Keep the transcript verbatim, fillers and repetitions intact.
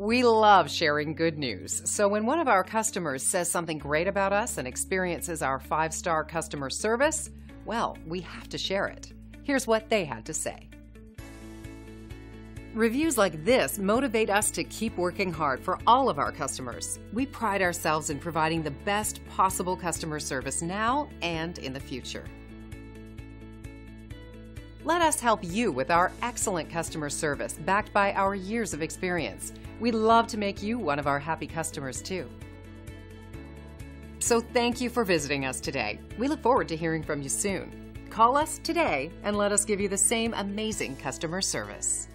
We love sharing good news, so when one of our customers says something great about us and experiences our five-star customer service, well, we have to share it. Here's what they had to say. Reviews like this motivate us to keep working hard for all of our customers. We pride ourselves in providing the best possible customer service now and in the future. Let us help you with our excellent customer service backed by our years of experience. We'd love to make you one of our happy customers too. So thank you for visiting us today. We look forward to hearing from you soon. Call us today and let us give you the same amazing customer service.